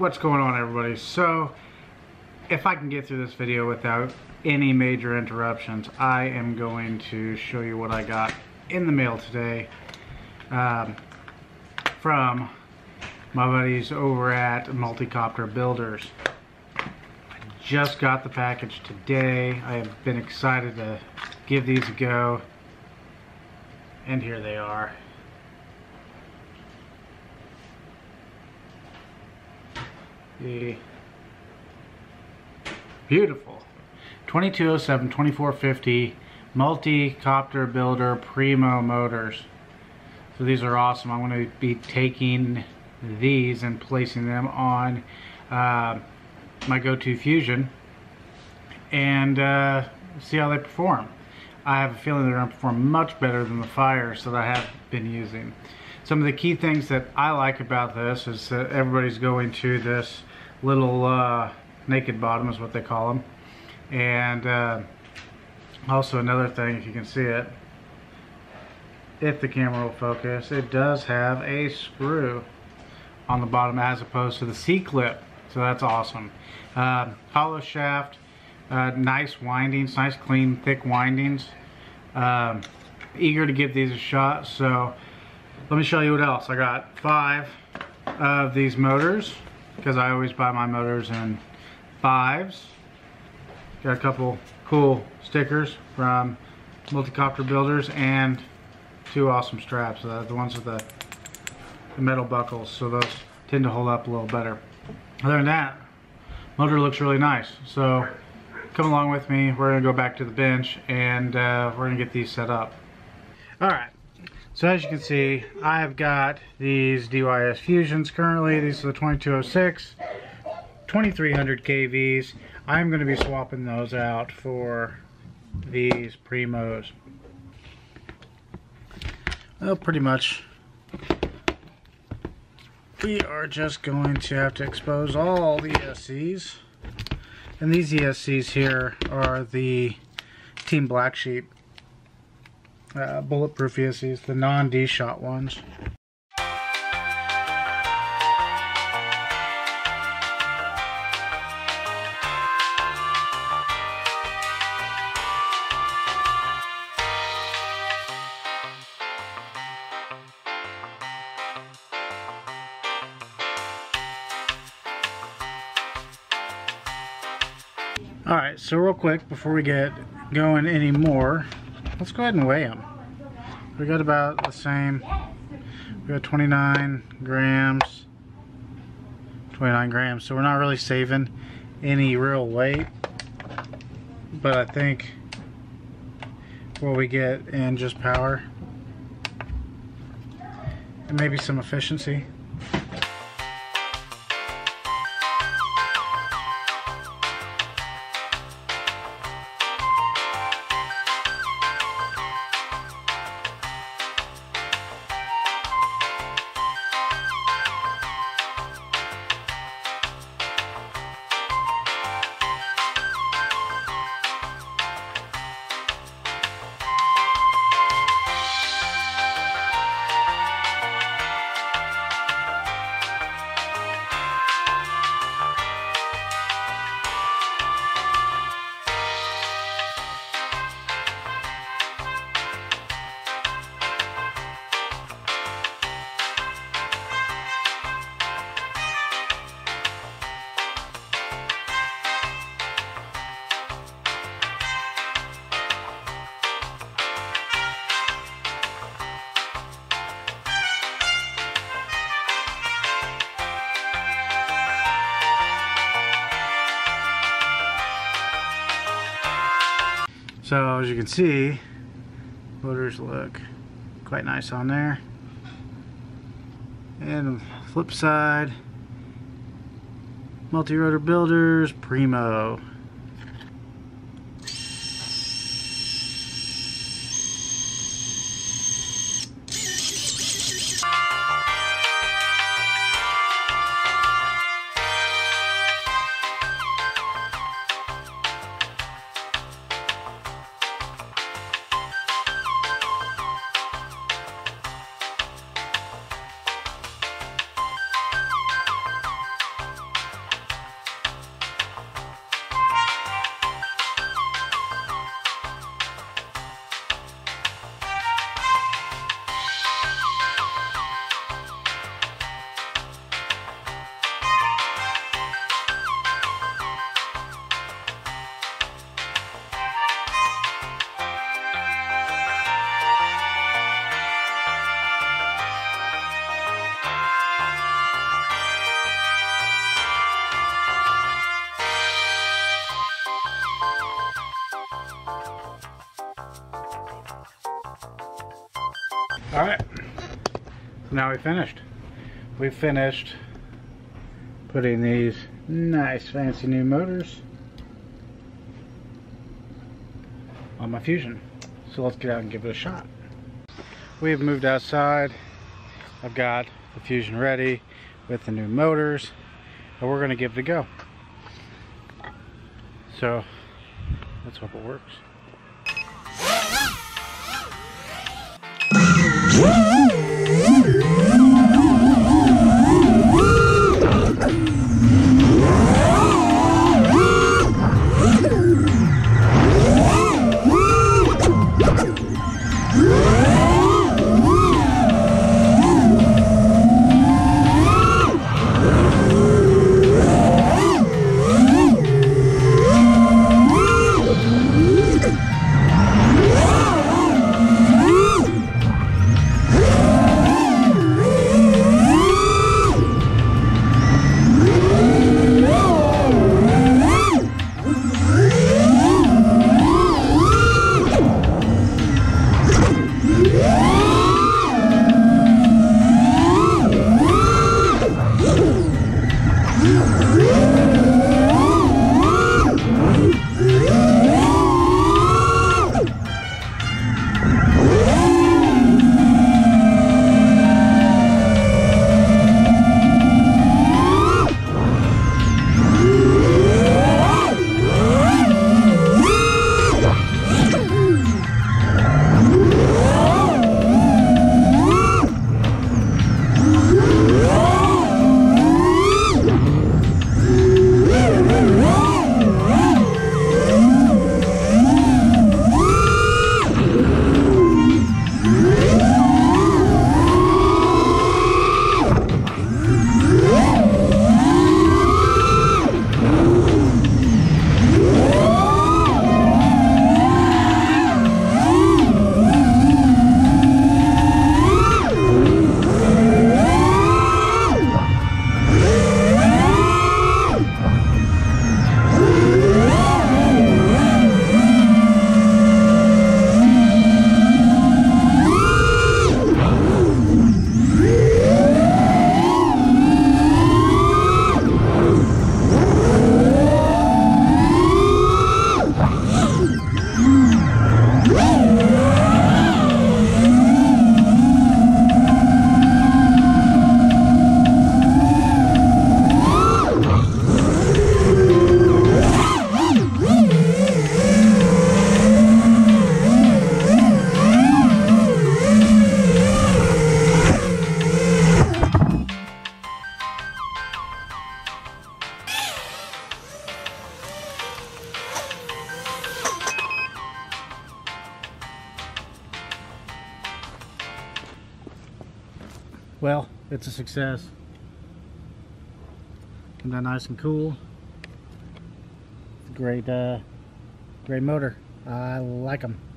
What's going on, everybody? So if I can get through this video without any major interruptions, I am going to show you what I got in the mail today from my buddies over at Multicopter Builders. I just got the package today. I have been excited to give these a go, and here they are. The beautiful 2207 2450 Multicopter Builder Primo motors. So these are awesome. I'm going to be taking these and placing them on my go-to Fusion and see how they perform. I have a feeling they're going to perform much better than the fires that I have been using. Some of the key things that I like about this is that everybody's going to this little naked bottom is what they call them, and also another thing, if you can see it, if the camera will focus, it does have a screw on the bottom as opposed to the C-clip, so that's awesome. Hollow shaft, nice windings, nice clean thick windings. Eager to give these a shot, so let me show you what else. I got 5 of these motors because I always buy my motors in 5s. Got a couple cool stickers from Multicopter Builders and 2 awesome straps. The ones with the metal buckles, so those tend to hold up a little better. Other than that, motor looks really nice. So come along with me. We're going to go back to the bench and we're going to get these set up. Alright. So as you can see, I've got these DYS Fusions currently. These are the 2206, 2300 KVs. I'm going to be swapping those out for these Primos. Well, pretty much we are just going to have to expose all the ESCs. And these ESCs here are the Team Black Sheep Bulletproof ESCs, the non-D-shot ones. Alright, so real quick before we get going any more, let's go ahead and weigh them. We got about the same. We got 29 grams, so we're not really saving any real weight, but I think what we get in just power and maybe some efficiency. So as you can see, motors look quite nice on there. And flip side, Multi-Rotor Builders Primo. All right, so now we finished putting these nice fancy new motors on my Fusion. So let's get out and give it a shot. We have moved outside. I've got the Fusion ready with the new motors, and we're going to give it a go. So let's hope it works. Well, it's a success. Came down nice and cool. It's a great motor. I like them.